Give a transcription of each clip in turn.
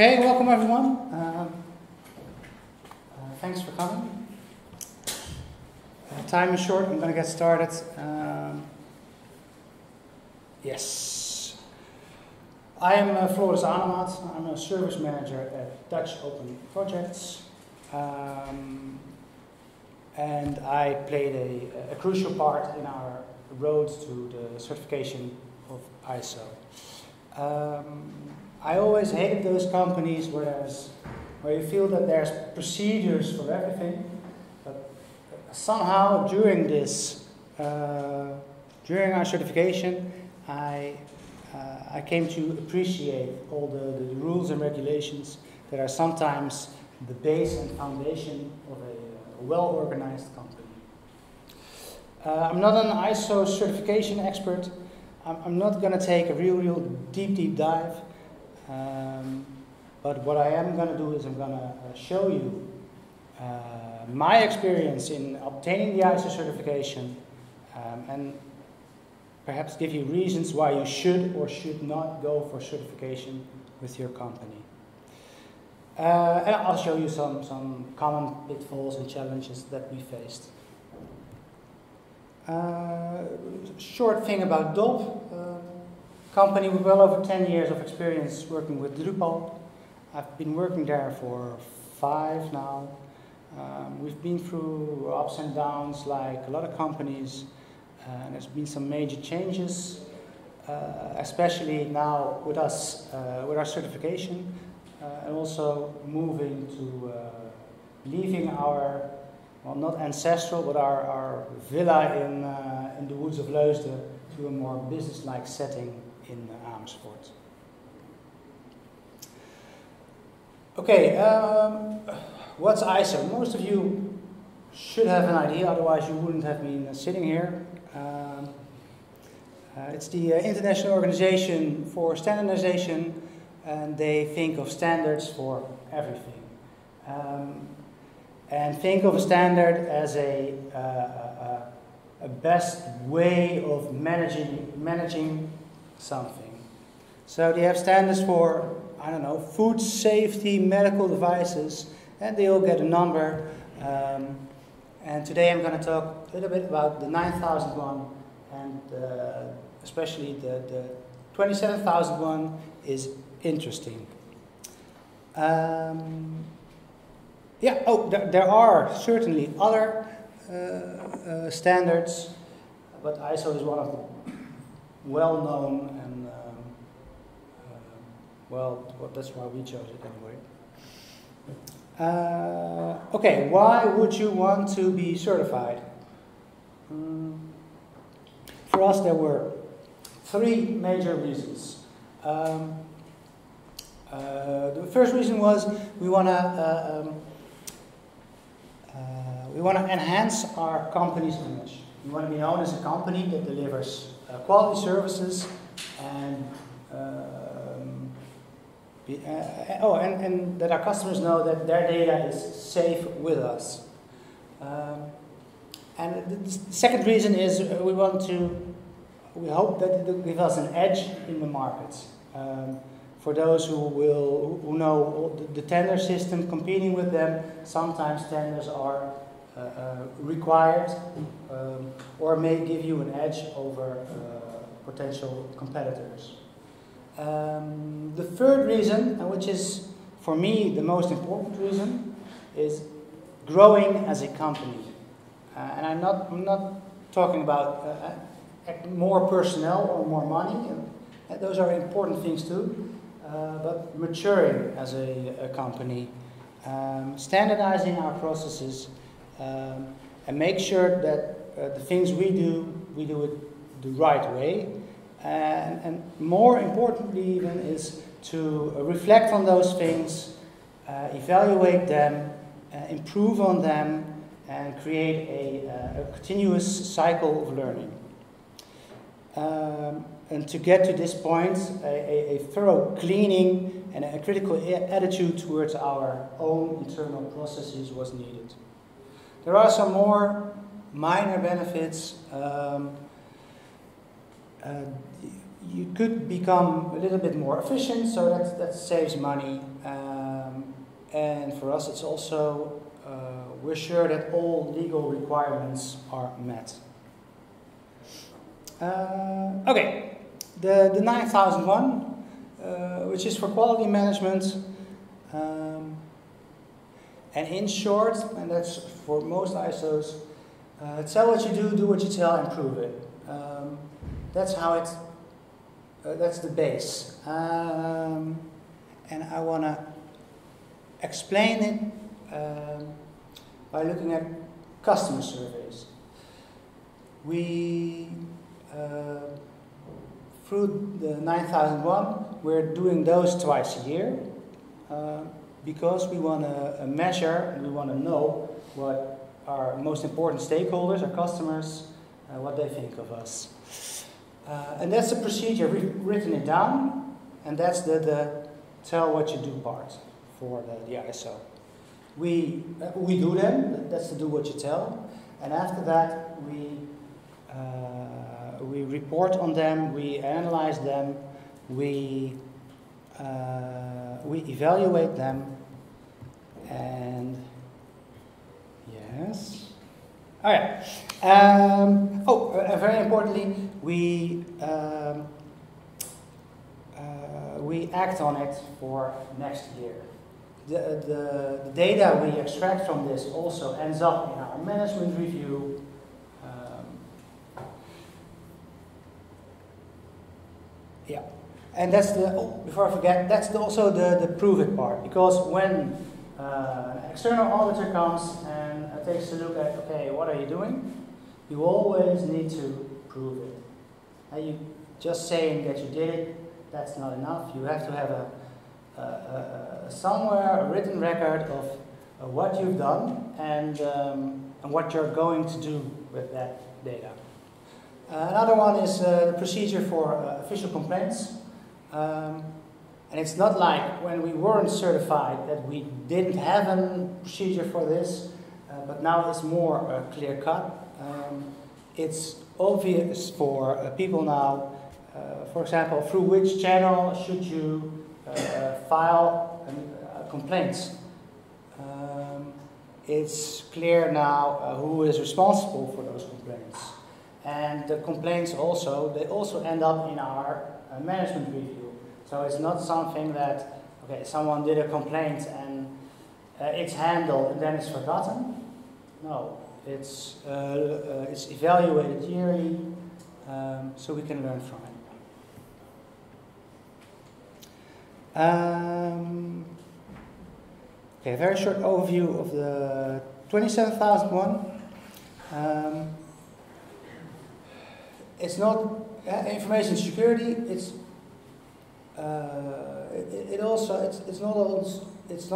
Okay, welcome everyone. Thanks for coming. Time is short, I'm going to get started. Yes. I am Floris Anemaet. I'm a service manager at Dutch Open Projects. And I played a crucial part in our road to the certification of ISO. I always hate those companies where you feel that there's procedures for everything, but somehow during this, during our certification, I came to appreciate all the rules and regulations that are sometimes the base and foundation of a well-organized company. I'm not an ISO certification expert. I'm not going to take a real deep dive. But what I am going to do is I'm going to show you my experience in obtaining the ISO certification and perhaps give you reasons why you should or should not go for certification with your company. And I'll show you some common pitfalls and challenges that we faced. Short thing about DOP. Company with well over 10 years of experience working with Drupal. I've been working there for 5 now. We've been through ups and downs like a lot of companies, and there's been some major changes, especially now with us, with our certification, and also moving to leaving our, well, not ancestral, but our villa in the woods of Leusden to a more business-like setting in Amersfoort. Okay, what's ISO? Most of you should have an idea, otherwise you wouldn't have been sitting here. It's the International Organization for Standardization, and they think of standards for everything. And think of a standard as a best way of managing something. So they have standards for, I don't know, food safety, medical devices, and they all get a number. And today I'm going to talk a little bit about the 9001, and especially the 27001 is interesting. Yeah, there are certainly other standards, but ISO is one of the well-known and, well, that's why we chose it anyway. Okay, why would you want to be certified? For us, there were 3 major reasons. The first reason was we want to enhance our company's image. We want to be known as a company that delivers quality services and, that our customers know that their data is safe with us. And the second reason is we hope that it will give us an edge in the market. For those who know the tender system, competing with them, sometimes tenders are required or may give you an edge over potential competitors. The third reason, and which is for me the most important reason, is growing as a company. And I'm not talking about more personnel or more money. Those are important things too. But maturing as a company, standardizing our processes, and make sure that the things we do it the right way. And more importantly even is to reflect on those things, evaluate them, improve on them, and create a continuous cycle of learning. And to get to this point, a thorough cleaning and a critical attitude towards our own internal processes was needed. There are some more minor benefits. You could become a little bit more efficient, so that saves money. And for us, it's also, we're sure that all legal requirements are met. Okay, the 9001, which is for quality management. And in short, and that's for most ISOs, tell what you do what you tell, and prove it. That's how it, that's the base. And I want to explain it by looking at customer surveys. We, through the 9001, we're doing those twice a year because we want to measure and we want to know what our most important stakeholders, our customers, what they think of us. And that's the procedure. We've written it down, and that's the tell what you do part for the ISO. We do them, that's to do what you tell, and after that we report on them, we analyze them, we evaluate them, and yes, all right. Very importantly, we act on it for next year. The data we extract from this also ends up in our management review. Yeah, and that's the, oh, before I forget, that's the, also the prove it part, because when an external auditor comes and takes a look at, okay, what are you doing? You always need to prove it. And you just saying that you did it, that's not enough. You have to have a somewhere a written record of what you've done and what you're going to do with that data. Another one is the procedure for official complaints. And it's not like when we weren't certified that we didn't have a procedure for this, but now it's more clear cut. It's obvious for people now, for example, through which channel should you file complaints. It's clear now who is responsible for those complaints, and the complaints also, they also end up in our management review. So it's not something that, okay, someone did a complaint and it's handled and then it's forgotten. No, it's evaluated yearly, so we can learn from it. Okay, very short overview of the 27001. It's not information security. It's it's not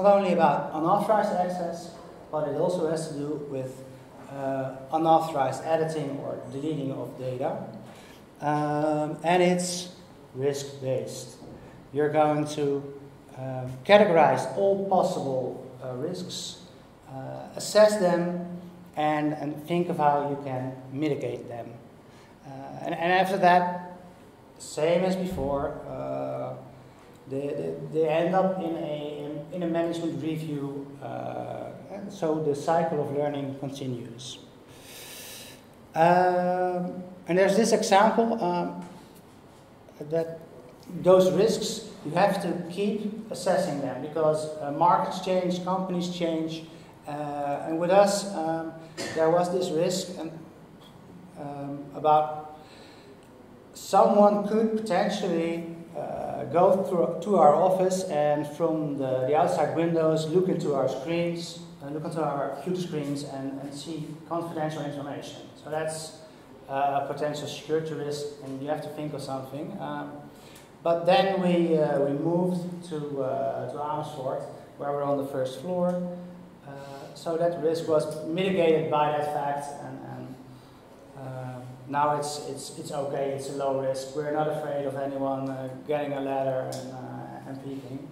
only about unauthorized access, but it also has to do with unauthorized editing or deleting of data, and it's risk based. You're going to categorize all possible risks, assess them, and think of how you can mitigate them. And after that, same as before, they end up in a management review, and so the cycle of learning continues. And there's this example that those risks, you have to keep assessing them, because markets change, companies change, and with us there was this risk and, about someone could potentially go through to our office and from the outside windows look into our screens, look into our computer screens and see confidential information. So that's a potential security risk, and you have to think of something. But then we moved to Amersfoort, where we're on the first floor, so that risk was mitigated by that fact, and now it's okay, it's a low risk. We're not afraid of anyone getting a ladder and peeking.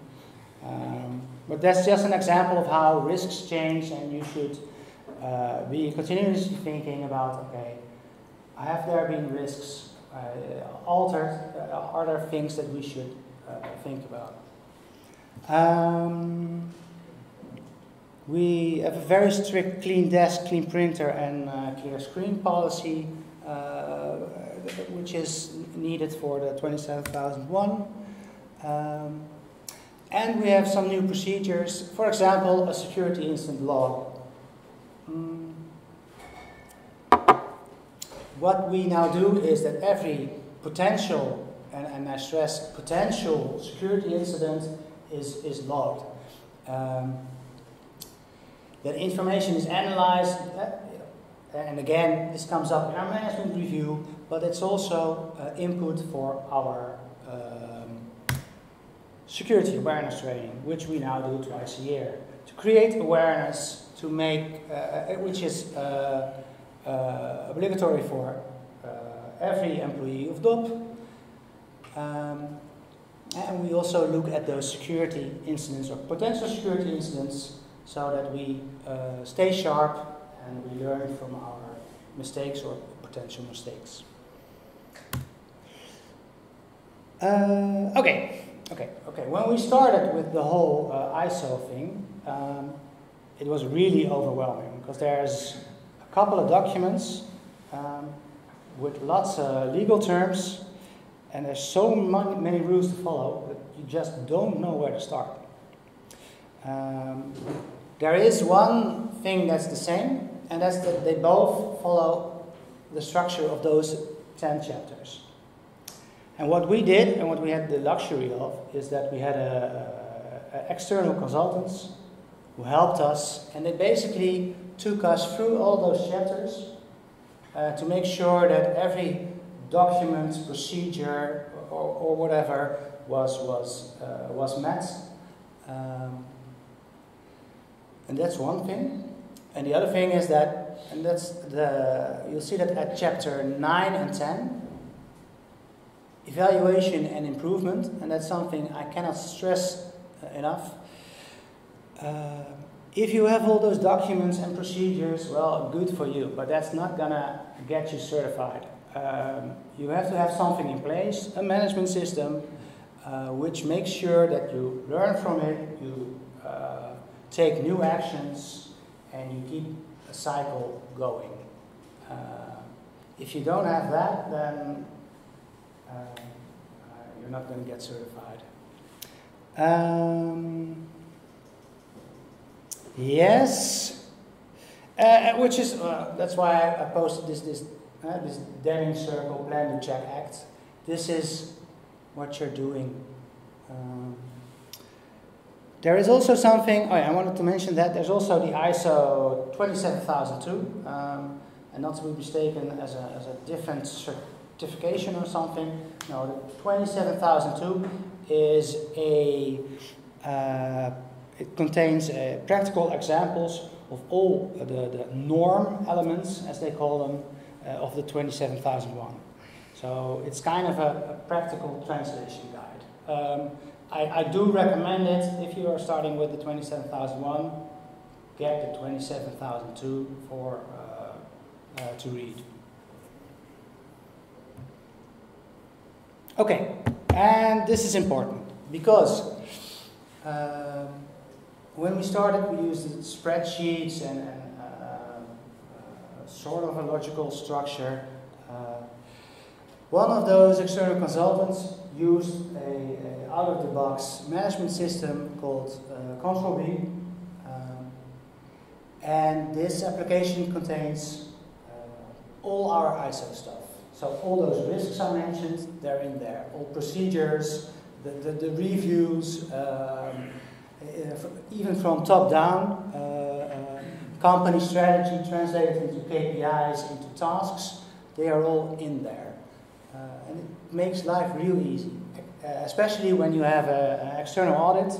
But that's just an example of how risks change, and you should be continuously thinking about, okay, have there been risks? Are there things that we should think about? We have a very strict clean desk, clean printer and clear screen policy, which is needed for the 27001. And we have some new procedures, for example, a security incident log. What we now do is that every potential, and I stress potential, security incident is logged. That information is analyzed, and again, this comes up in our management review, but it's also input for our security awareness training, which we now do twice a year, to create awareness, to make, which is obligatory for every employee of DOP. And we also look at those security incidents or potential security incidents, so that we stay sharp and we learn from our mistakes or potential mistakes. Okay. When we started with the whole ISO thing, it was really overwhelming, because there's a couple of documents with lots of legal terms, and there's so many rules to follow that you just don't know where to start. There is one thing that's the same, and that's that they both follow the structure of those 10 chapters. And what we did, and what we had the luxury of, is that we had a external consultants who helped us, and they basically took us through all those chapters to make sure that every document, procedure, or whatever was met. And that's one thing. And the other thing is that, and that's the, you'll see that at chapter 9 and 10, evaluation and improvement, and that's something I cannot stress enough. If you have all those documents and procedures, well, good for you, but that's not gonna get you certified. You have to have something in place, a management system, which makes sure that you learn from it, you take new actions, and you keep a cycle going. If you don't have that, then you're not going to get certified. Yes, which is that's why I posted this Deming Circle Plan to Check Act. This is what you're doing. There is also something, oh yeah, I wanted to mention that there's also the ISO 27002, and not to be mistaken as a different certification or something. No, the 27002 is a, it contains practical examples of all the norm elements, as they call them, of the 27001. So it's kind of a practical translation guide. I do recommend it. If you are starting with the 27001, get the 27002 for to read. Okay, and this is important because when we started, we used spreadsheets and sort of a logical structure. One of those external consultants used a out-of-the-box management system called Control-B, and this application contains all our ISO stuff. So all those risks I mentioned, they're in there. All procedures, the reviews, even from top down, company strategy translated into KPIs, into tasks, they are all in there. And it makes life real easy, especially when you have an external audit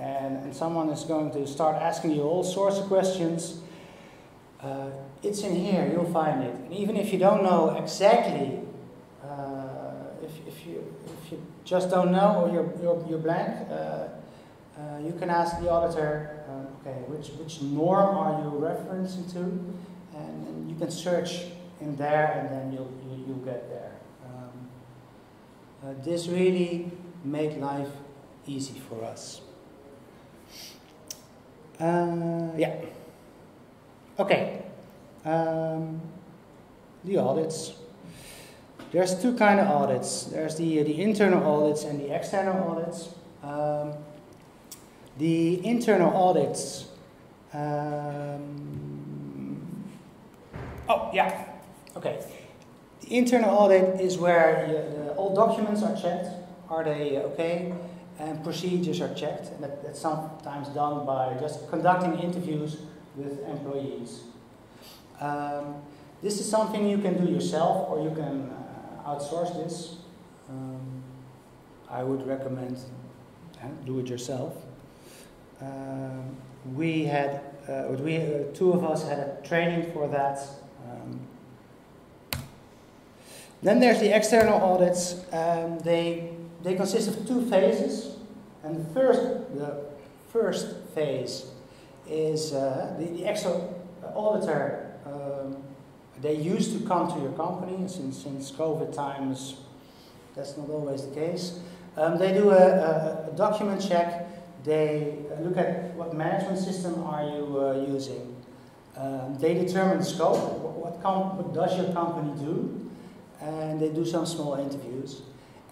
and someone is going to start asking you all sorts of questions. It's in here, you'll find it. And even if you don't know exactly, if you just don't know or you're blank, you can ask the auditor, okay, which norm are you referencing to? And you can search in there, and then you'll get there. This really made life easy for us. Yeah. Okay. The audits. There's two kind of audits. There's the internal audits and the external audits. The internal audits. Oh yeah. Okay. The internal audit is where all documents are checked. Are they okay? And procedures are checked, and that's sometimes done by just conducting interviews with employees. This is something you can do yourself, or you can outsource this. I would recommend do it yourself. We had, two of us had a training for that. Then there's the external audits. They consist of two phases, and the first phase is the external auditor. They used to come to your company, and since COVID times, that's not always the case. They do a document check. They look at what management system are you using. They determine the scope. What does your company do? And they do some small interviews.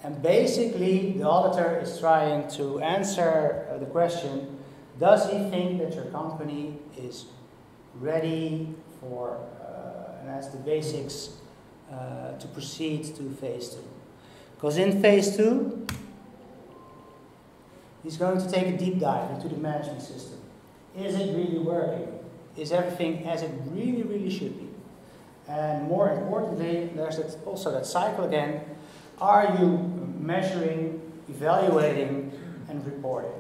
And basically, the auditor is trying to answer the question, does he think that your company is ready for, and has the basics to proceed to phase two? Because in phase two, he's going to take a deep dive into the management system. Is it really working? Is everything as it really, really should be? And more importantly, there's also that cycle again. Are you measuring, evaluating, and reporting?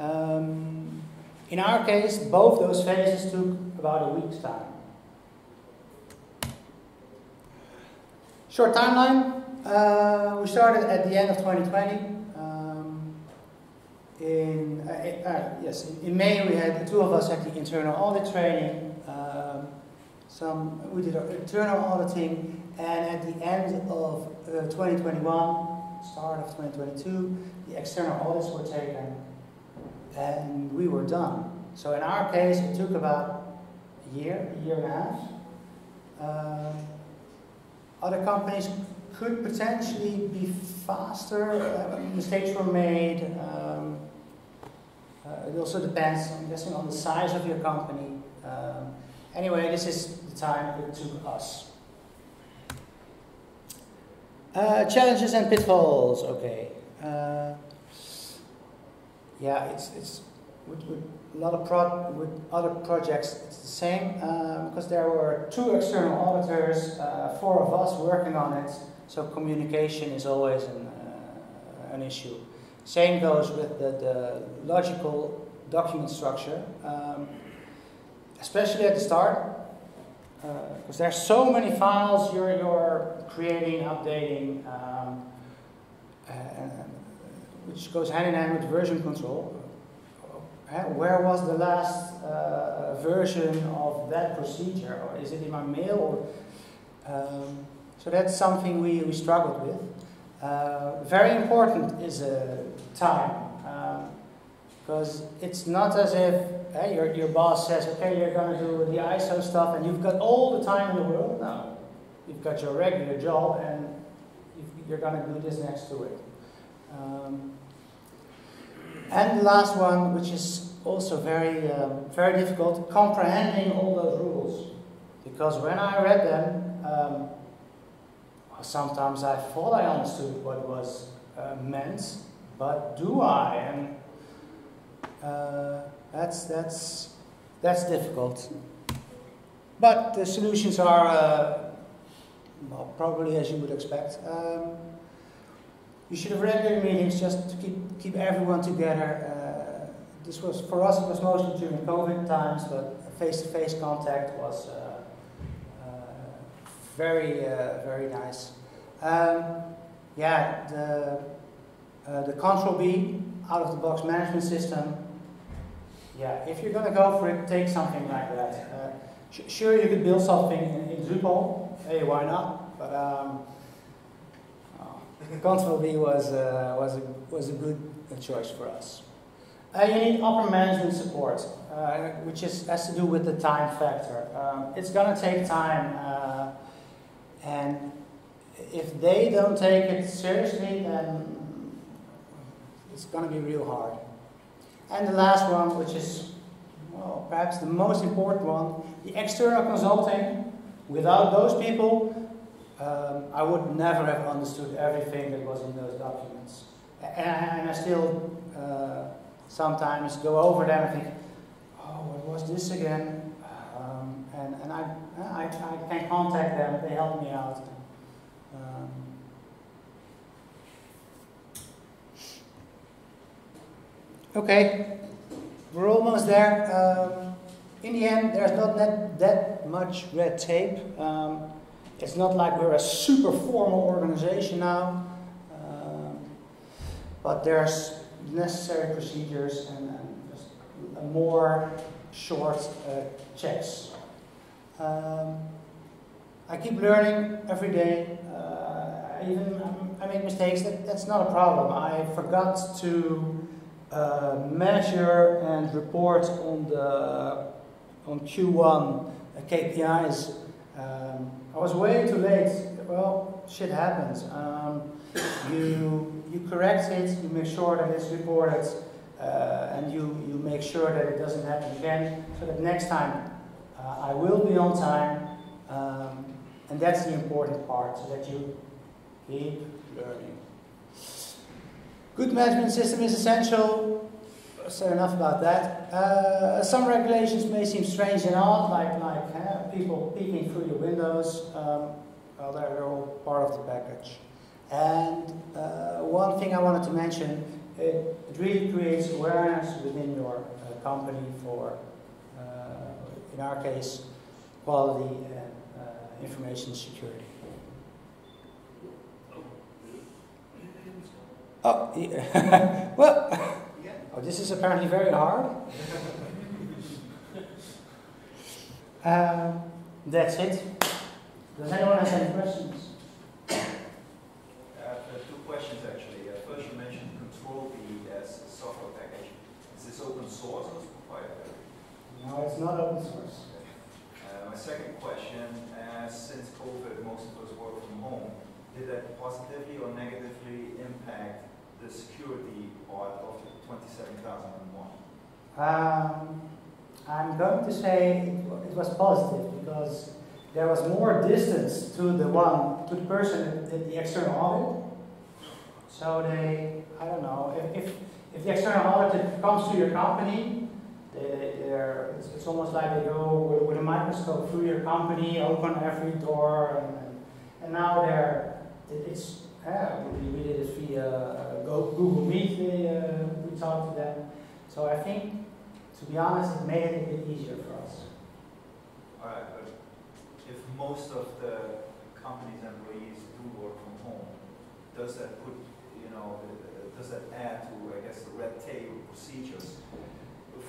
In our case, both those phases took about a week's time. Short timeline. We started at the end of 2020. In May, we had the two of us had the internal audit training. We did our internal auditing. And at the end of 2021, start of 2022, the external audits were taken and we were done. So in our case, it took about a year and a half. Other companies could potentially be faster. Mistakes were made. It also depends, I'm guessing, on the size of your company. Anyway, this is the time it took us. Challenges and pitfalls. Okay. Yeah, it's with a lot of other projects. It's the same because there were two external auditors, four of us working on it. So communication is always an issue. Same goes with the logical document structure, especially at the start. Because there's so many files you're creating, updating, which goes hand in hand with version control. Where was the last version of that procedure, or is it in my mail? So that's something we struggled with. Very important is time, because it's not as if your boss says, okay, you're going to do the ISO stuff and you've got all the time in the world now. You've got your regular job and you're going to do this next to it. And the last one, which is also very, very difficult, comprehending all those rules. Because when I read them, sometimes I thought I understood what was meant, but do I? And, that's difficult, but the solutions are well, probably as you would expect. You should have regular meetings just to keep everyone together. This was for us. It was mostly during COVID times, but face-to-face contact was very, very nice. Yeah, the Control-B out-of-the-box management system. Yeah, if you're going to go for it, take something like that. Sure, you could build something in Drupal. Hey, why not? But Control-B was a good choice for us. You need upper management support, which has to do with the time factor. It's going to take time, and if they don't take it seriously, then it's going to be real hard. And the last one, which is, well, perhaps the most important one, the external consulting. Without those people, I would never have understood everything that was in those documents. And I still sometimes go over them and think, oh, what was this again? And I can contact them, they help me out. Okay, we're almost there. In the end, there's not that much red tape. It's not like we're a super formal organization now, but there's necessary procedures and just more short checks. I keep learning every day. I make mistakes. That's not a problem. I forgot to measure and report on the Q1 KPIs. I was way too late. Well, shit happens. You correct it, you make sure that it's reported, and you make sure that it doesn't happen again, so that next time I will be on time, and that's the important part, so that you keep learning. Good management system is essential. So enough about that. Some regulations may seem strange and odd, like people peeking through your windows. Well, they're all part of the package. And one thing I wanted to mention, it really creates awareness within your company for, in our case, quality and information security. Oh, yeah. Well, oh, this is apparently very hard. That's it. Does anyone have any questions? Questions actually. First, you mentioned Control-B as a software package. Is this open source or proprietary? No, it's not open source. My second question, since COVID, most of us work from home, did that positively or negatively impact the security part of the 27001? I'm going to say it was positive, because there was more distance to the person that did the external audit. So they, I don't know, if the external auditor comes to your company, it's almost like they go with a microscope through your company, open every door, and now it's, we did it via Google Meet, we talked to them. So I think, to be honest, it made it a bit easier for us. All right, but if most of the company's employees do work from home, does that put, does that add to, I guess, the red tape procedures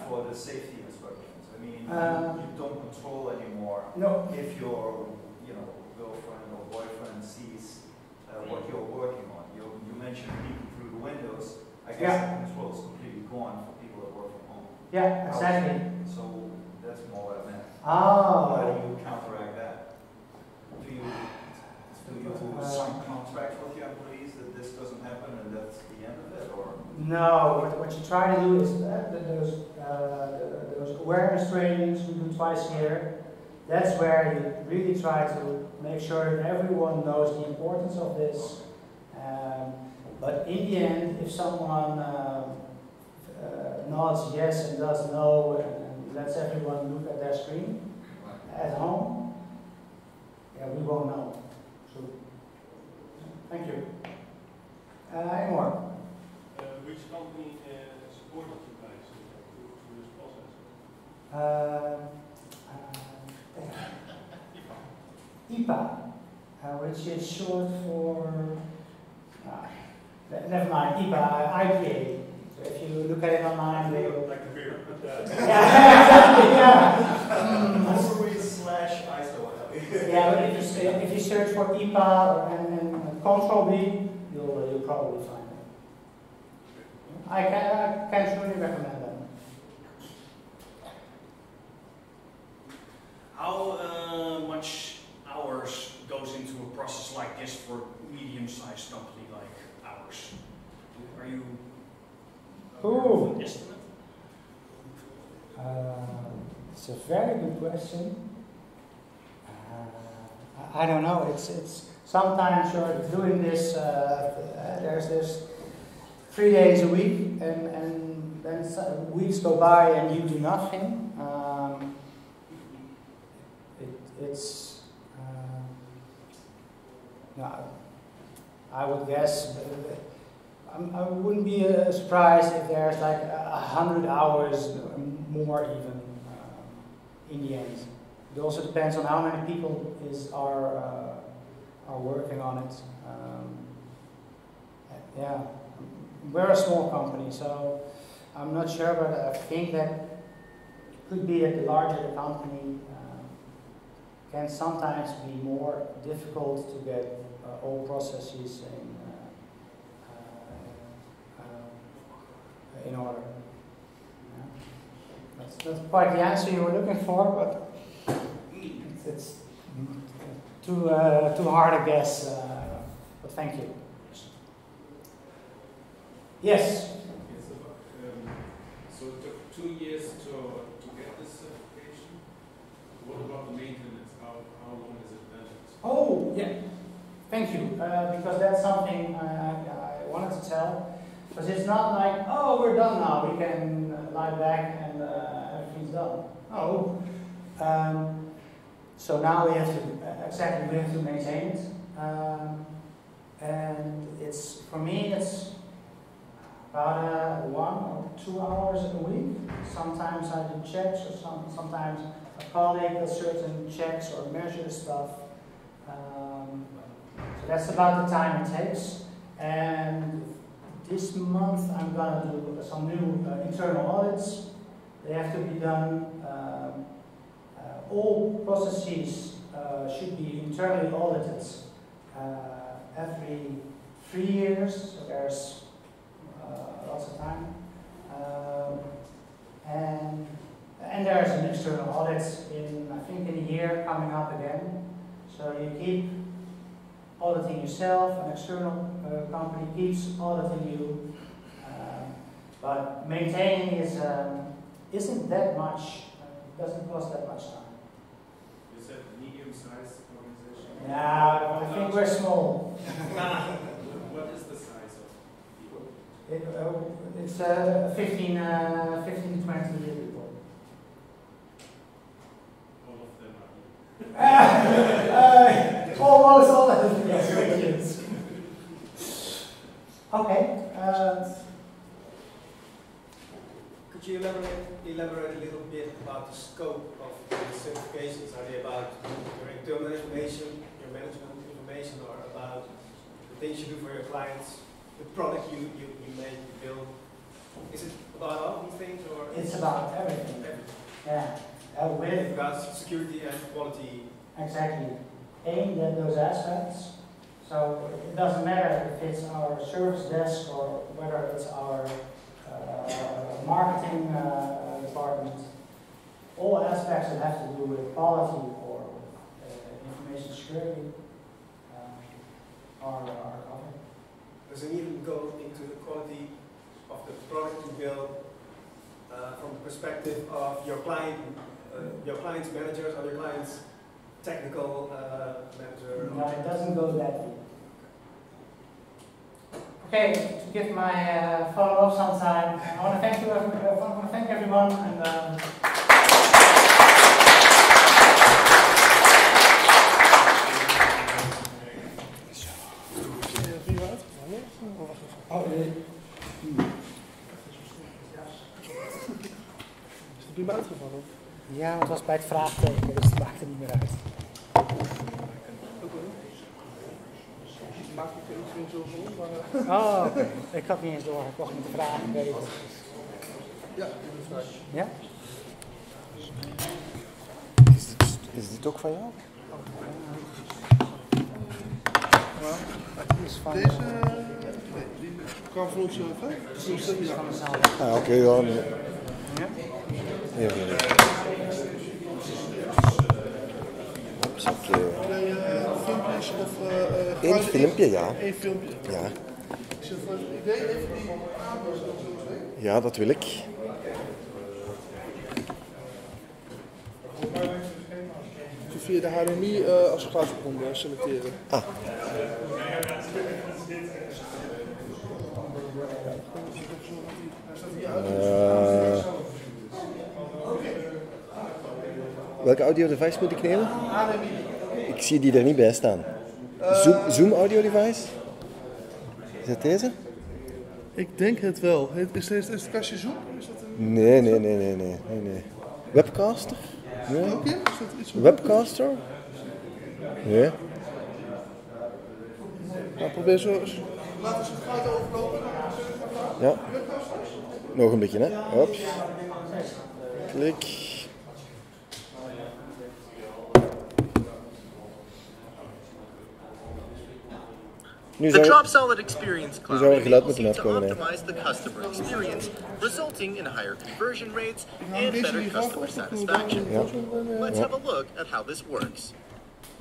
for the safety inspections? I mean, you don't control anymore. No. If your, girlfriend or boyfriend sees what you're working on. You mentioned peeking through the windows. I guess the control is completely gone for people that work from home. Yeah, exactly. So that's more what I meant. Oh. How do you counteract that? Do you sign contracts with your employees that this doesn't happen and that's the end of it, or? No, what you try to do is those awareness trainings we do twice a year. That's where you really try to make sure that everyone knows the importance of this. But in the end, if someone nods yes and does no and lets everyone look at their screen at home, yeah, we won't know. Thank you. Any more? Which company supported you guys through this process? IPA, which is short for, never mind, IPA. So if you look at it online, they look like a beer. Yeah, exactly, yeah. /ISO. Yeah, but if you search for IPA and Control-B, you'll probably find it. I can surely recommend them. How much hours goes into a process like this for a medium-sized company like ours? Are you an estimate? It's a very good question. I don't know. It's sometimes you're doing this. There's this 3 days a week, and then weeks go by and you do nothing. No, I would guess. I wouldn't be surprised if there's like 100 hours more even in the end. It also depends on how many people are working on it. Yeah, we're a small company, so I'm not sure, but I think that it could be that the larger the company can sometimes be more difficult to get all processes in order. Yeah. That's not quite the answer you were looking for, but it's too hard a guess. But thank you. Yes. So it took 2 years to get this certification. What about the maintenance? How long is it then? Oh yeah, thank you. Because that's something I wanted to tell. Because it's not like, oh, we're done now, we can lie back and everything's done. Oh. So now we have to, exactly, we have to maintain it. And it's, for me, it's about 1 or 2 hours a week. Sometimes I do checks, or sometimes a colleague does certain checks or measures stuff. So that's about the time it takes. And this month I'm going to do some new internal audits. They have to be done. All processes should be internally audited every 3 years, so there's lots of time. And there's an external audit in, I think, in a year coming up again. So you keep auditing yourself, an external company keeps auditing you, but maintaining is, isn't that much, doesn't cost that much time. You said medium-sized organization? No, I think we're small. What is the size of people? It's 15 to 20 people. All of them are people. Almost all of them. Yes, okay. Could you elaborate a little bit about the scope of the certifications? Are they about your internal information, your management information, or about the things you do for your clients, the product you make, you build? Is it about all these things, or? It's about everything. Yeah. With regards to security and quality. Exactly. Aimed at those aspects. So it doesn't matter if it's our service desk or whether it's our marketing department. All aspects that have to do with quality or information security are covered. Does it even go into the quality of the product you build from the perspective of your client, your client's managers, or your client's technical manager? No, it doesn't go that way. Okay, to give my follow-up some time, I want to thank you. I want to thank everyone, and Is het prima uitgevallen? Ja, het was bij het vraagteken, dus het maakte niet meer uit. Maak ik er niet zo rond, maar... Oh, okay. Ik had niet eens door. Ik mocht niet vragen. Weet ik. Ja, ik ben vrij. Ja? Is dit ook van jou? Well, kan vloed zo even. Oké, dan. Ja. Filmpjes of... Eén filmpje, ja. Eén filmpje? Ja. Ja, dat wil ik. Via de HDMI als graafbron selecteren. Ah. Welke audio device moet ik nemen? Ik zie die er niet bij staan. Zoom audio device? Is dat deze? Ik denk het wel. Is dit het kastje Zoom? Is dat een... Nee. Webcaster? Nee. Okay, Webcaster? Nee. Nou, probeer zo. Laten we het goud overlopen. Ja. Nog een beetje, hè? Hops. Klik. The DropSolid experience cloud enables you to optimize the customer experience, resulting in higher conversion rates and better customer satisfaction. Yeah. Let's have a look at how this works.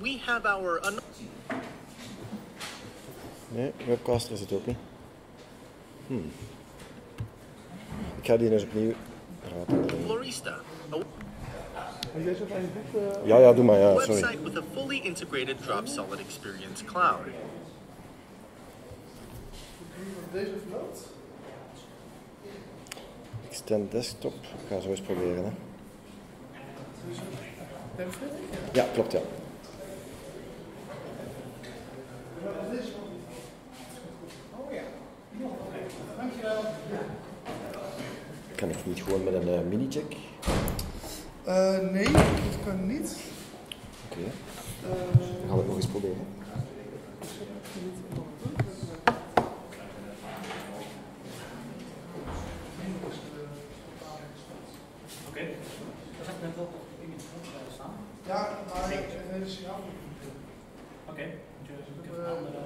We have our... Nee, webcaster is het ook niet. Ik ga die eens opnieuw... Florista. Ja, doe maar, ja, sorry. ...website with a fully integrated DropSolid experience cloud. Deze vloot? Extend desktop. Ik ga zo eens proberen. Hè. Ja, klopt, ja. Kan ik niet gewoon met een mini-jack? Nee, dat kan niet. Oké. Dan gaan we het nog eens proberen. Ja, maar het hele signaal. Oké, natuurlijk. Ik heb een andere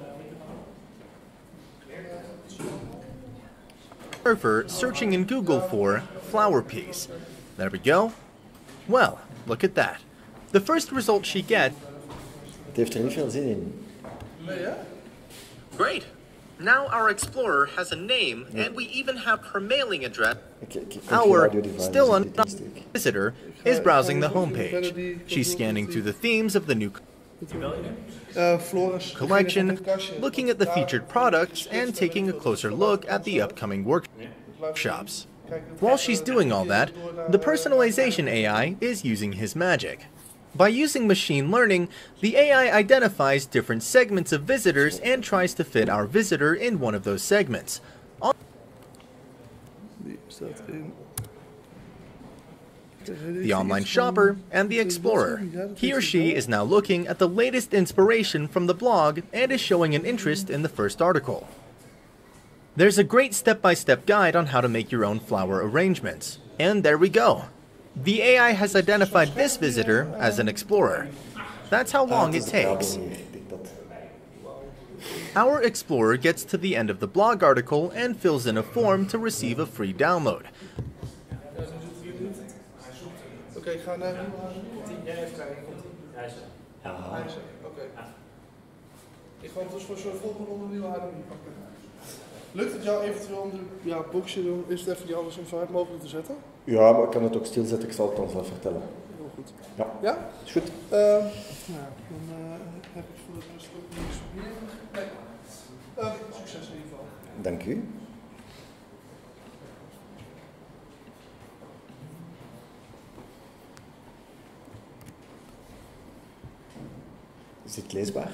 microphone. Server searching in Google for flower peas. There we go. Well, look at that. The first result she gets. Het heeft er niet veel zin in. Nee, ja? Great. Now our explorer has a name, and we even have her mailing address. Our still unknown visitor is browsing the homepage. She's scanning through the themes of the new collection, looking at the featured products, and taking a closer look at the upcoming workshops. While she's doing all that, the personalization AI is using his magic. By using machine learning, the AI identifies different segments of visitors and tries to fit our visitor in one of those segments. The online shopper and the explorer. He or she is now looking at the latest inspiration from the blog and is showing an interest in the first article. There's a great step-by-step guide on how to make your own flower arrangements. And there we go. The AI has identified this visitor as an explorer. That's how long it takes. Our explorer gets to the end of the blog article and fills in a form to receive a free download. Lukt het jou eventueel om de boxje doen? Is het even die alles zo hard mogelijk te zetten? Ja, maar ik kan het ook stilzetten. Ik zal het dan zelf vertellen. Heel goed. Ja? Ja? Is goed. Dan heb ik voor de rest ook niks meer. Nee. Succes in ieder geval. Dank u. Is dit leesbaar?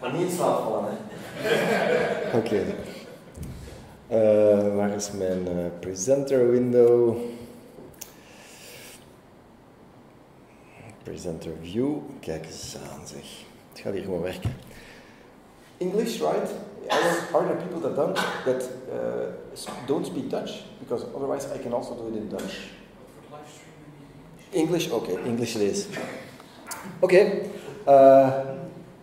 Maar niet in slaap vallen, hè? Oké. Waar is mijn presenter window? Presenter view. Kijk eens aan, zeg. Het gaat hier gewoon werken. English, right? Are there people that don't speak Dutch? Because otherwise I can also do it in Dutch. English, okay, English it is. Okay,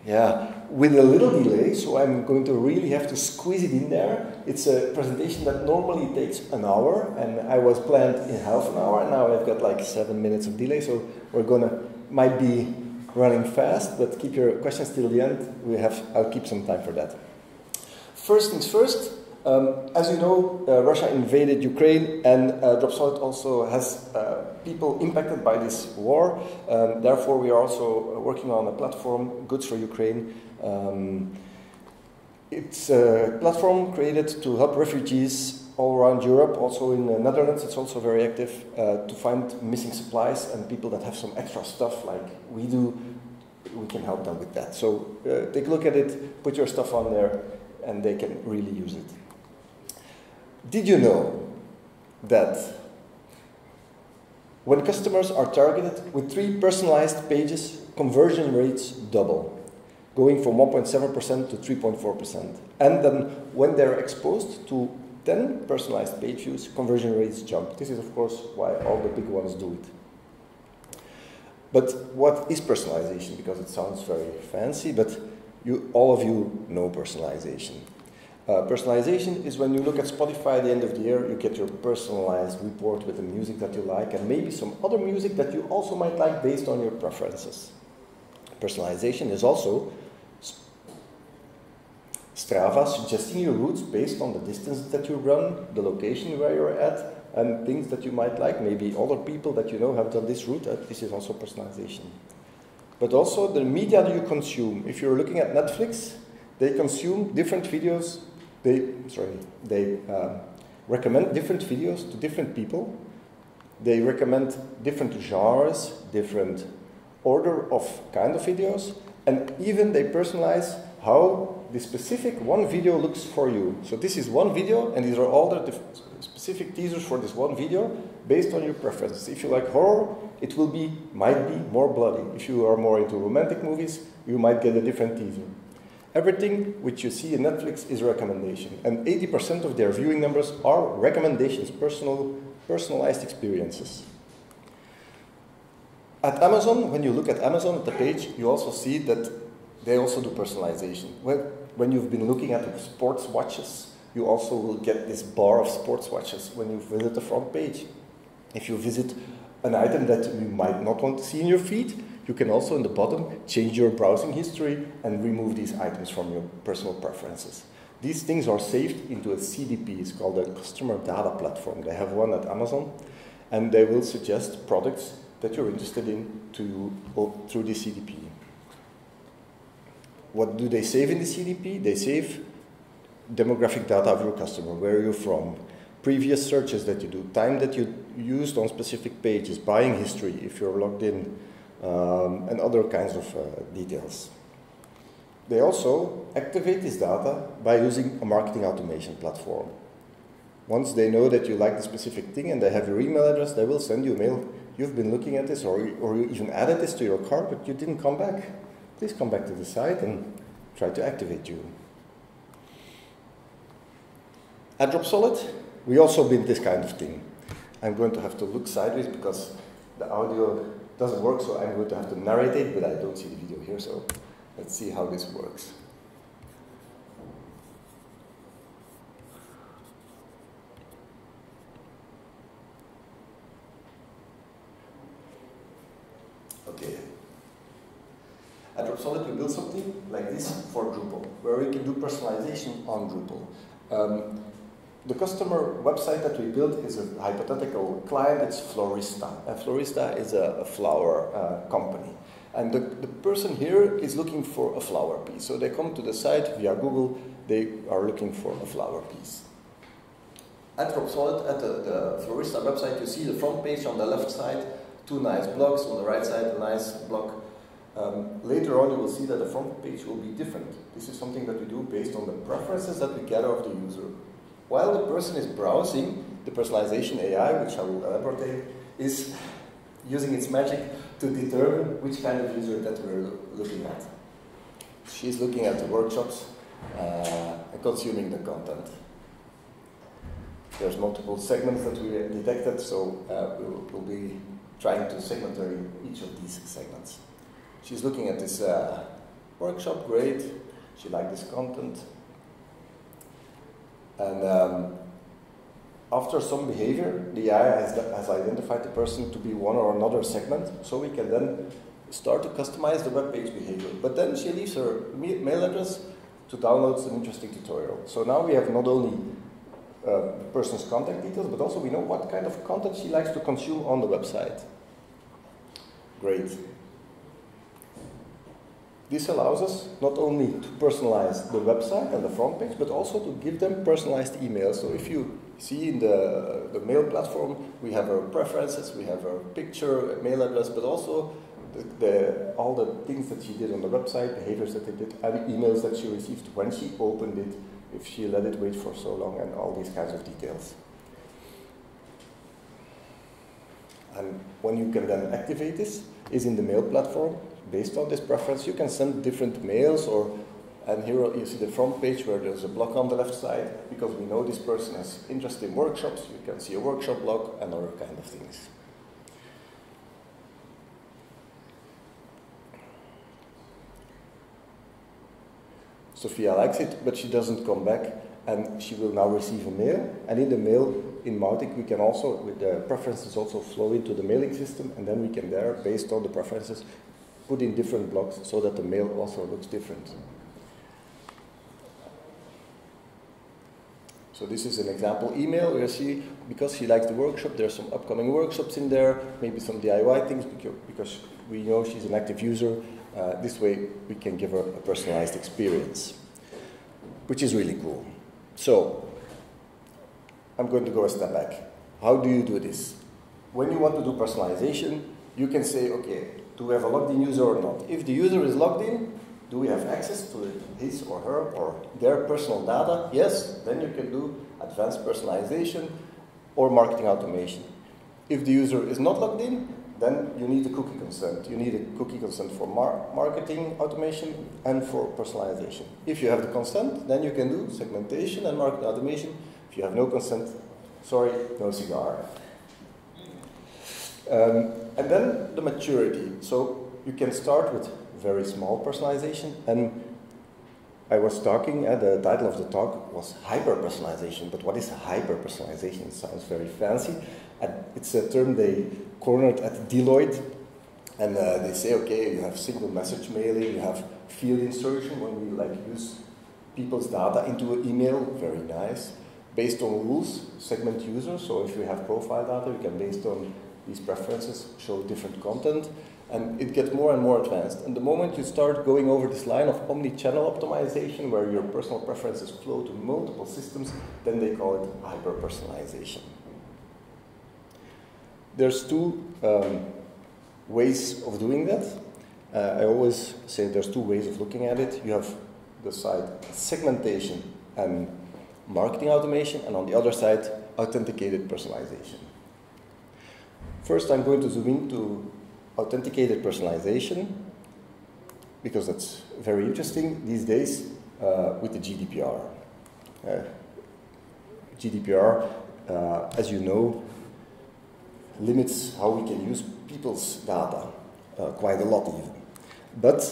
yeah, with a little delay, so I'm going to really have to squeeze it in there. It's a presentation that normally takes an hour, and I was planned in half an hour, and now I've got like 7 minutes of delay, so we're gonna, might be running fast, but keep your questions till the end. We have, I'll keep some time for that. First things first, as you know, Russia invaded Ukraine, and DropSolid also has people impacted by this war. Therefore, we are also working on a platform, Goods for Ukraine. It's a platform created to help refugees all around Europe, also in the Netherlands. It's also very active to find missing supplies and people that have some extra stuff like we do. We can help them with that. So take a look at it, put your stuff on there, and they can really use it. Did you know that when customers are targeted with 3 personalized pages, conversion rates double, going from 1.7% to 3.4%. And then when they're exposed to 10 personalized page views, conversion rates jump. This is, of course, why all the big ones do it. But what is personalization? Because it sounds very fancy, but all of you know personalization. Personalization is when you look at Spotify at the end of the year, you get your personalized report with the music that you like and maybe some other music that you also might like based on your preferences. Personalization is also Strava suggesting your routes based on the distance that you run, the location where you're at, and things that you might like. Maybe other people that you know have done this route. This is also personalization. But also the media that you consume. If you're looking at Netflix, they consume different videos. They recommend different videos to different people. They recommend different genres, different order of kind of videos, and even they personalize how the specific one video looks for you. So this is one video, and these are all the specific teasers for this one video based on your preferences. If you like horror, it will be, might be more bloody. If you are more into romantic movies, you might get a different teaser. Everything which you see in Netflix is a recommendation, and 80% of their viewing numbers are recommendations, personalized experiences. At Amazon, when you look at Amazon at the page, you also see that they also do personalization. When you've been looking at the sports watches, you also will get this bar of sports watches when you visit the front page. If you visit an item that you might not want to see in your feed, you can also in the bottom change your browsing history and remove these items from your personal preferences. These things are saved into a CDP. It's called a customer data platform. They have one at Amazon, and they will suggest products that you're interested in to you through the CDP. What do they save in the CDP? They save demographic data of your customer, where you're from, previous searches that you do, time that you used on specific pages, buying history if you're logged in, and other kinds of details. They also activate this data by using a marketing automation platform. Once they know that you like the specific thing and they have your email address, they will send you a mail. You've been looking at this, or you even added this to your cart, but you didn't come back. Please come back to the site and try to activate you. At DropSolid, we also build this kind of thing. I'm going to have to look sideways because the audio doesn't work, so I'm going to have to narrate it, but I don't see the video here, so let's see how this works. Okay. At DropSolid, we build something like this for Drupal, where we can do personalization on Drupal. The customer website that we built is a hypothetical client. It's Florista. And Florista is a flower company. And the person here is looking for a flower piece. So they come to the site via Google. They are looking for a flower piece. At DropSolid, at the Florista website, you see the front page on the left side, 2 nice blocks. On the right side, a nice block. Later on, you will see that the front page will be different. This is something that we do based on the preferences that we gather of the user. While the person is browsing, the personalization AI, which I will elaborate, is using its magic to determine which kind of user that we're looking at. she's looking at the workshops and consuming the content. There's multiple segments that we detected, so we'll be trying to segment each of these segments. She's looking at this workshop, great, she liked this content. And after some behavior, the AI has identified the person to be one or another segment, so we can then start to customize the web page behavior. But then she leaves her mail address to download some interesting tutorial. So now we have not only the person's contact details, but also we know what kind of content she likes to consume on the website. Great. This allows us not only to personalize the website and the front page, but also to give them personalized emails. So if you see in the mail platform, we have our preferences, we have our picture, mail address, but also all the things that she did on the website, behaviors that they did, and emails that she received when she opened it, if she let it wait for so long, and all these kinds of details. And when you can then activate this, is in the mail platform. Based on this preference, you can send different mails, and here you see the front page where there's a block on the left side, because we know this person has interest in workshops. You can see a workshop block and other kind of things. Sophia likes it, but she doesn't come back, and she will now receive a mail. And in the mail, in Mautic, we can also, with the preferences, also flow into the mailing system, and then we can there, based on the preferences, put in different blocks so that the mail also looks different. So this is an example email where she, because she likes the workshop, there are some upcoming workshops in there, maybe some DIY things, because we know she's an active user. This way we can give her a personalized experience, which is really cool. So I'm going to go a step back. How do you do this? When you want to do personalization, you can say, okay, do we have a logged in user or not? If the user is logged in, do we have access to his or her or their personal data? Yes, then you can do advanced personalization or marketing automation. If the user is not logged in, then you need a cookie consent. You need a cookie consent for marketing automation and for personalization. If you have the consent, then you can do segmentation and marketing automation. If you have no consent, sorry, no cigar. And then the maturity. So you can start with very small personalization. And I was talking, the title of the talk was hyper-personalization. But what is hyper-personalization? It sounds very fancy. And it's a term they cornered at Deloitte. And they say, OK, you have single message mailing. You have field insertion when we use people's data into an email. Very nice. Based on rules, segment users. So if you have profile data, you can, based on these preferences, show different content, and it gets more and more advanced. And the moment you start going over this line of omni-channel optimization, where your personal preferences flow to multiple systems, then they call it hyper-personalization. There's two ways of doing that. I always say there's two ways of looking at it. You have the side segmentation and marketing automation, and on the other side, authenticated personalization. First, I'm going to zoom into authenticated personalization, because that's very interesting these days with the GDPR. GDPR, as you know, limits how we can use people's data, quite a lot even. But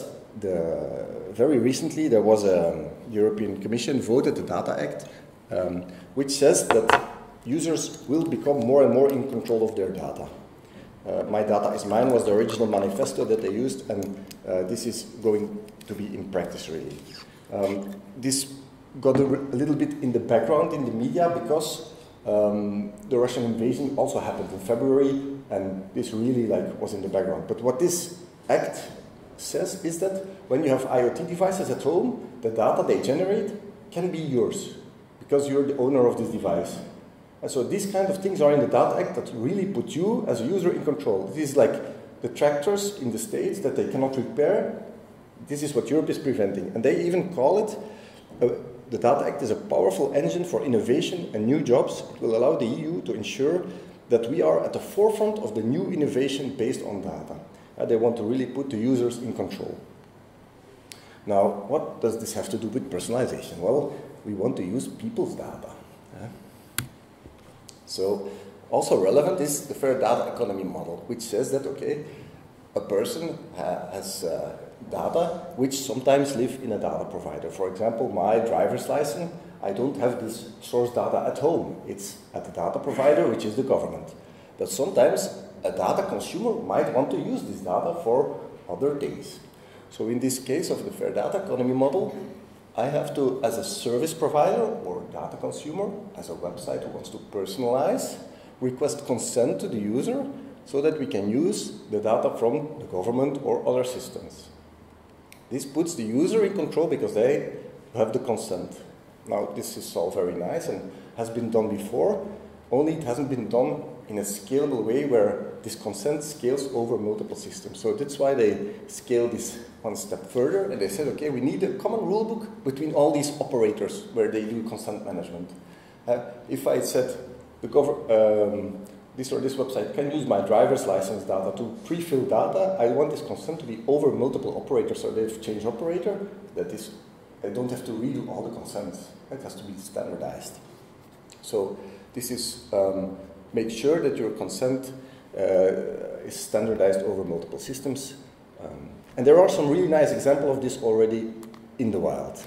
very recently, there was a European Commission voted the Data Act, which says that users will become more and more in control of their data. My data is mine was the original manifesto that they used, and this is going to be in practice really. This got a little bit in the background in the media because the Russian invasion also happened in February, and this really was in the background. But what this act says is that when you have IoT devices at home, the data they generate can be yours because you're the owner of this device. And so these kind of things are in the Data Act that really put you as a user in control. This is like the tractors in the States that they cannot repair. This is what Europe is preventing. And they even call it, the Data Act is a powerful engine for innovation and new jobs. It will allow the EU to ensure that we are at the forefront of the new innovation based on data. They want to really put the users in control. Now, what does this have to do with personalization? Well, we want to use people's data. So, also relevant is the fair data economy model, which says that, okay, a person has data which sometimes live in a data provider. For example, my driver's license, I don't have this source data at home. It's at the data provider, which is the government. But sometimes a data consumer might want to use this data for other things. So in this case of the fair data economy model, I have to, as a service provider or data consumer, as a website who wants to personalize, request consent to the user so that we can use the data from the government or other systems. This puts the user in control because they have the consent. Now, this is all very nice and has been done before, only it hasn't been done in a scalable way where this consent scales over multiple systems. So that's why they scale this one step further, and they said, okay, we need a common rule book between all these operators where they do consent management. If I said this or this website can use my driver's license data to pre-fill data, I want this consent to be over multiple operators, so they've changed operator. That is, I don't have to redo all the consents. It has to be standardized. So this is make sure that your consent is standardized over multiple systems. And there are some really nice examples of this already in the wild.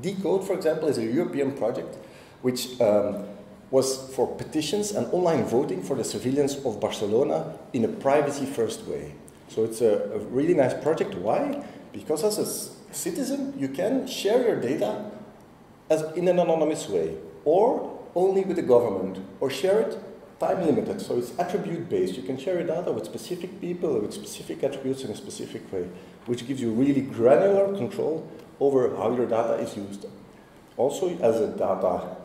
Decode, for example, is a European project which was for petitions and online voting for the civilians of Barcelona in a privacy-first way. So it's a really nice project. Why? Because as a citizen, you can share your data as in an anonymous way, or only with the government, or share it time-limited. So it's attribute-based. You can share your data with specific people, with specific attributes in a specific way, which gives you really granular control over how your data is used. Also, as a data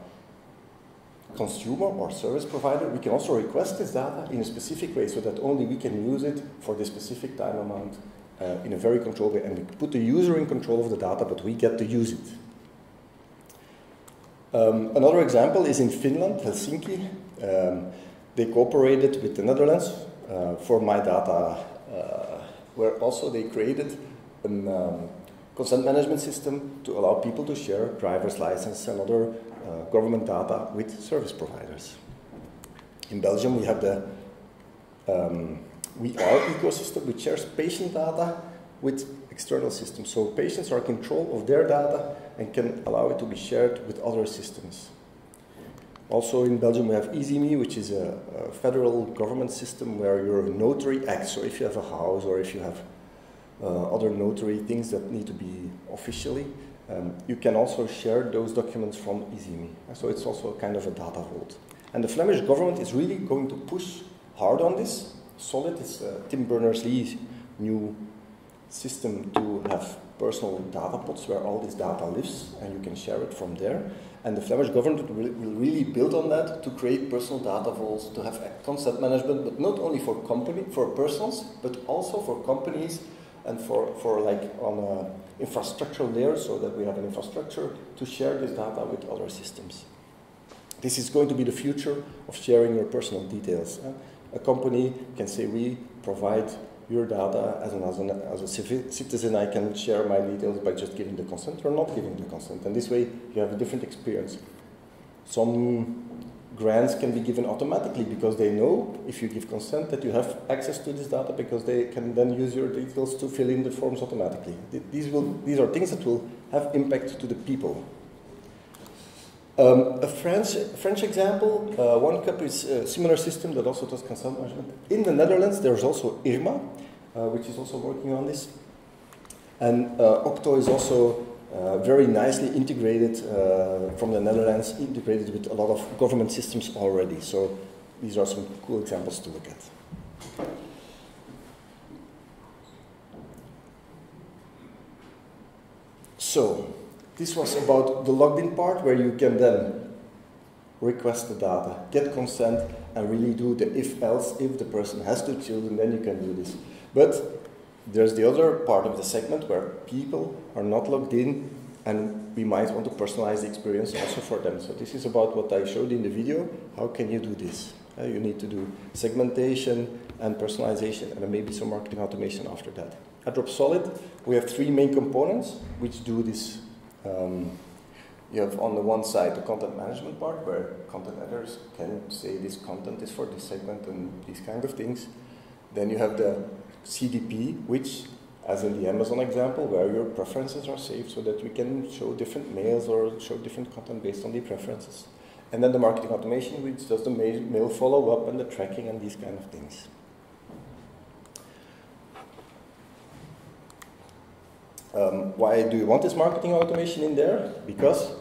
consumer or service provider, we can also request this data in a specific way so that only we can use it for this specific time amount in a very controlled way. And we put the user in control of the data, but we get to use it. Another example is in Finland, Helsinki. They cooperated with the Netherlands for my data, where also they created a consent management system to allow people to share driver's license and other government data with service providers. In Belgium, we have the weR ecosystem, which shares patient data with external systems. So patients are in control of their data and can allow it to be shared with other systems. Also in Belgium, we have EasyMe, which is a federal government system where your notary acts. So if you have a house or if you have other notary things that need to be officially, you can also share those documents from EasyMe. So it's also kind of a data vault. And the Flemish government is really going to push hard on this. SOLID is Tim Berners-Lee's new system to have personal data pods where all this data lives and you can share it from there. And the Flemish government will really build on that to create personal data vaults, to have consent management, but not only for persons, but also for companies and for like on a infrastructure layer, so that we have an infrastructure to share this data with other systems. This is going to be the future of sharing your personal details. A company can say, we provide your data as a citizen. I can share my details by just giving the consent or not giving the consent. And this way, you have a different experience. Some grants can be given automatically because they know if you give consent that you have access to this data, because they can then use your details to fill in the forms automatically. These are things that will have impact to the people. A French example, One Cup is a similar system that also does consent management. In the Netherlands, there's also IRMA, which is also working on this. And Octo is also very nicely integrated from the Netherlands, integrated with a lot of government systems already. So these are some cool examples to look at. So this was about the logged-in part, where you can then request the data, get consent, and really do the if-else. If the person has two children, then you can do this. But there's the other part of the segment where people are not logged in, and we might want to personalize the experience also for them. So this is about what I showed in the video. How can you do this? You need to do segmentation and personalization, and then maybe some marketing automation after that. At DropSolid, we have three main components which do this. You have on the one side the content management part, where content editors can say this content is for this segment and these kind of things. Then you have the CDP, which, as in the Amazon example, where your preferences are saved so that we can show different mails or show different content based on the preferences. And then the marketing automation, which does the mail follow-up and the tracking and these kind of things. Why do you want this marketing automation in there? Because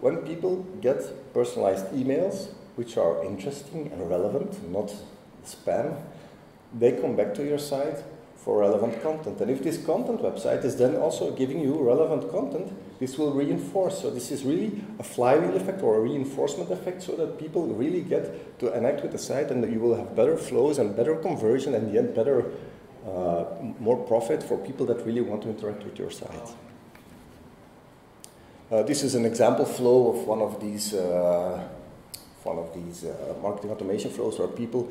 when people get personalized emails, which are interesting and relevant, not spam, they come back to your site for relevant content. And if this content website is then also giving you relevant content, this will reinforce. So this is really a flywheel effect or a reinforcement effect, so that people really get to connect with the site, and you will have better flows and better conversion, and in the end better, more profit for people that really want to interact with your site. This is an example flow of one of these marketing automation flows where people,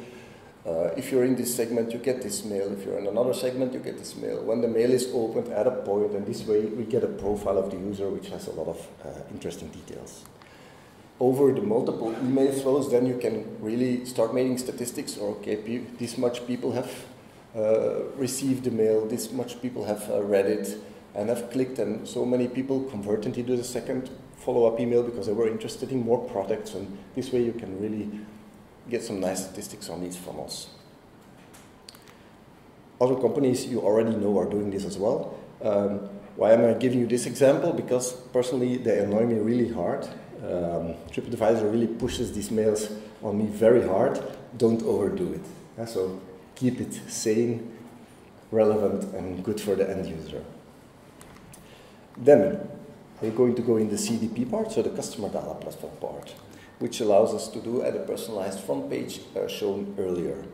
if you're in this segment, you get this mail. If you're in another segment, you get this mail. When the mail is opened, add a point, and this way we get a profile of the user which has a lot of interesting details. Over the multiple email flows, then you can really start making statistics, or okay, this much people have received the mail, this much people have read it and have clicked, and so many people converted into the second follow-up email because they were interested in more products, and this way you can really get some nice statistics on these funnels. Other companies you already know are doing this as well. Why am I giving you this example? Because personally they annoy me really hard. TripAdvisor really pushes these mails on me very hard. Don't overdo it. Yeah, so keep it sane, relevant, and good for the end user. Then we're going to go in the CDP part, so the customer data platform part, which allows us to do at a personalized front page shown earlier.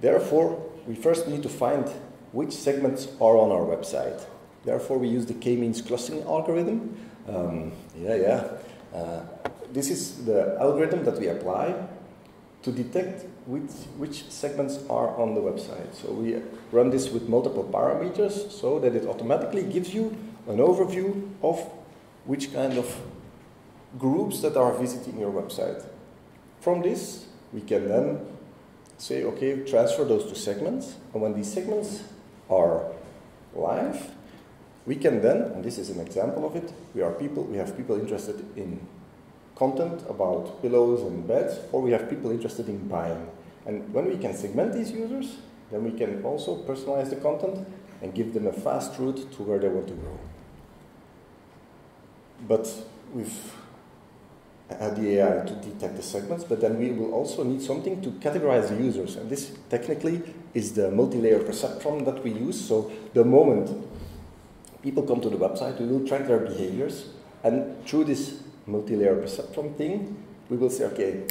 Therefore, we first need to find which segments are on our website. Therefore, we use the k-means clustering algorithm. This is the algorithm that we apply to detect which segments are on the website. So we run this with multiple parameters so that it automatically gives you an overview of which kind of groups that are visiting your website. From this, we can then say, okay, transfer those to segments, and when these segments are live, we can then, and this is an example of it, we have people interested in content about pillows and beds, or we have people interested in buying. And when we can segment these users, then we can also personalize the content and give them a fast route to where they want to go. But we've had the AI to detect the segments, but then we will also need something to categorize the users. And this technically is the multi-layer perceptron that we use. So the moment people come to the website, we will track their behaviors, and through this multi-layer perceptron thing, we will say, okay,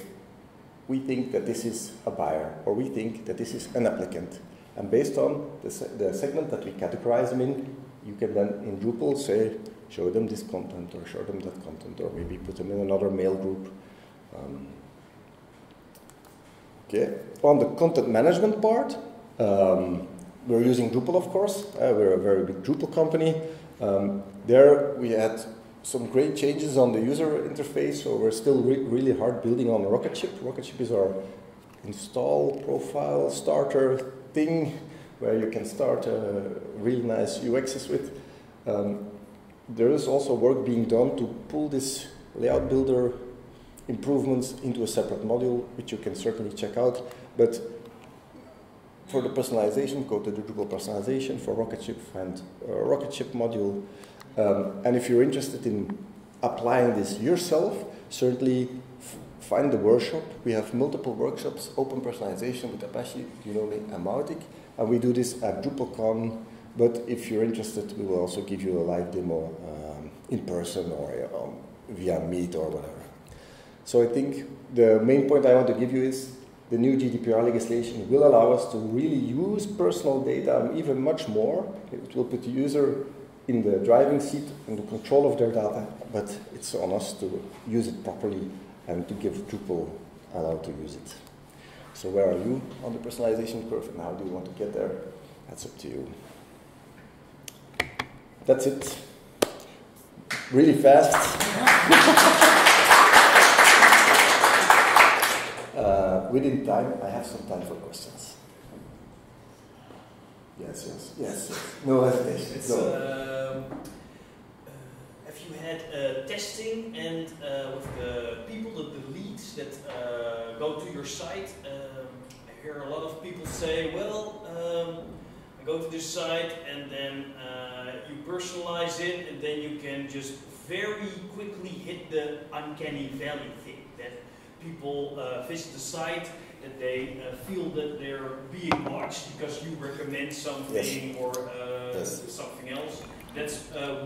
we think that this is a buyer, or we think that this is an applicant. And based on the segment that we categorize them in, you can then in Drupal say, show them this content, or show them that content, or maybe put them in another mail group. Okay. On the content management part, we're using Drupal, of course. We're a very big Drupal company. There we had some great changes on the user interface, so we're still really hard building on Rocketship. Rocketship is our install profile starter thing, where you can start really nice UXs with. There is also work being done to pull this layout builder improvements into a separate module, which you can certainly check out. But for the personalization, go to the Drupal personalization for Rocketship and Rocketship module. And if you're interested in applying this yourself, certainly find the workshop. We have multiple workshops, open personalization with Apache, Unomi, and Mautic, and we do this at DrupalCon. But if you're interested, we will also give you a live demo in person, or via Meet or whatever. So I think the main point I want to give you is the new GDPR legislation will allow us to really use personal data and even much more. It will put the user in the driving seat and the control of their data, but it's on us to use it properly and to give Drupal allowed to use it. So where are you on the personalization curve and how do you want to get there? That's up to you. That's it. Really fast. Within time, I have some time for questions. Yes, yes, yes, yes. No hesitation. It's, have you had testing and with the people, the leads that go to your site? I hear a lot of people say, well, I go to this site and then you personalize it and then you can just very quickly hit the uncanny valley thing that people visit the site and they feel that they're being watched because you recommend something, yes, or yes, something else. That's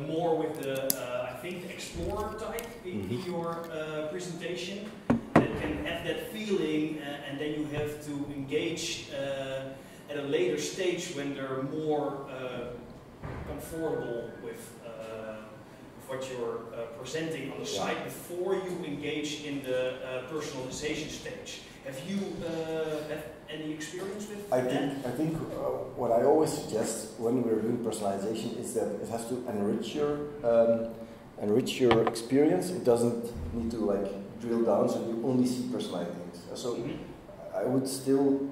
more with the, I think, the Explorer type in, mm-hmm, your presentation that can have that feeling and then you have to engage at a later stage when they're more comfortable with what you're presenting on the site before you engage in the personalization stage. Have you have any experience with that? I think what I always suggest when we're doing personalization is that it has to enrich your experience. It doesn't need to like drill down so you only see personalized things. So I would still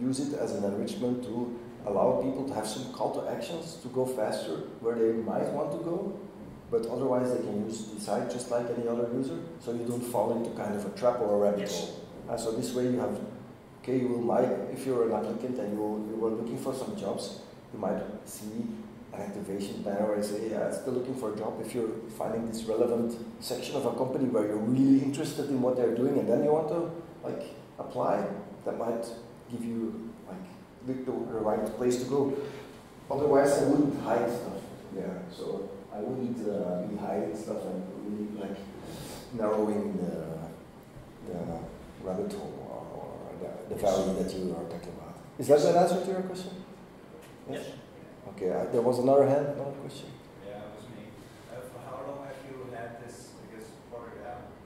use it as an enrichment tool. Allow people to have some call to actions to go faster where they might want to go, but otherwise they can use the site just like any other user, so you don't fall into kind of a trap or a rabbit, yes, hole. So this way you have, okay, you will might, if you're an applicant and you were looking for some jobs, you might see an activation banner where you say, yeah, I'm still looking for a job. If you're finding this relevant section of a company where you're really interested in what they're doing and then you want to like apply, that might give you the right place to go. Otherwise, I wouldn't hide stuff. Yeah, so I wouldn't be hiding stuff and really like narrowing the rabbit hole or the value that you are talking about. Is that an answer to your question? Yes. Yes. Okay. There was another hand, another question. Yeah, it was me. For how long have you had this? I guess product out?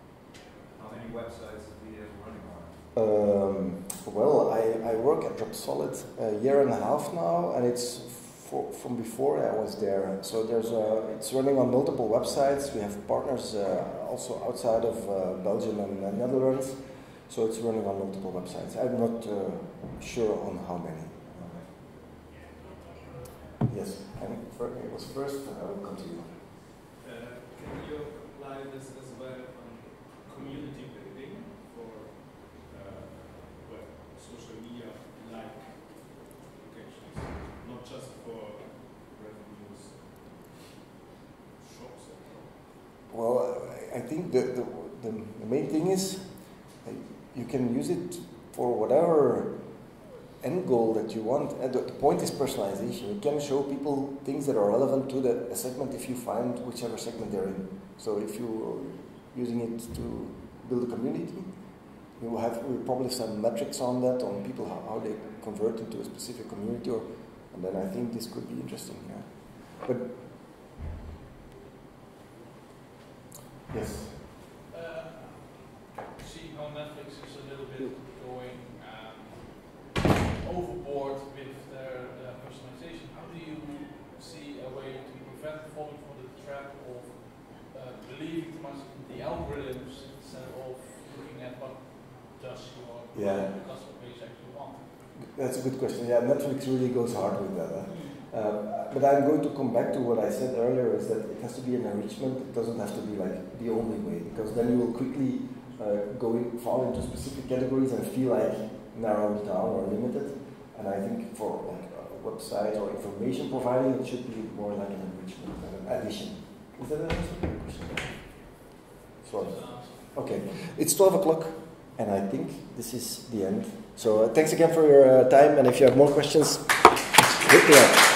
How many websites have you been running on? Well, I work at DropSolid a year and a half now, and it's from before I was there. So there's it's running on multiple websites. We have partners also outside of Belgium and the Netherlands. So it's running on multiple websites. I'm not sure on how many. Yes, I mean, it was first, and I will come to you. Can you apply this as well on community building? Social media like applications, not just for revenues, shops. Well, I think the main thing is you can use it for whatever end goal that you want. And the point is personalization. You can show people things that are relevant to the segment if you find whichever segment they're in. So if you're using it to build a community, we'll probably some metrics on that, on people, how they convert into a specific community, or, and then I think this could be interesting. Yeah. But yes. See, how Netflix is a little bit going overboard with their personalization. How do you see a way to prevent falling for the trap of believing too much in the algorithms instead of looking at what? Yeah, that's a good question. Yeah, Netflix really goes hard with that. But I'm going to come back to what I said earlier, is that it has to be an enrichment. It doesn't have to be like the only way, because then you will quickly fall into specific categories and feel like narrowed down or limited. And I think for like a website or information providing, it should be more like an enrichment than an addition. Is that an answer to your question? Sorry. Okay, it's 12 o'clock. And I think this is the end. So thanks again for your time. And if you have more questions, hit me up.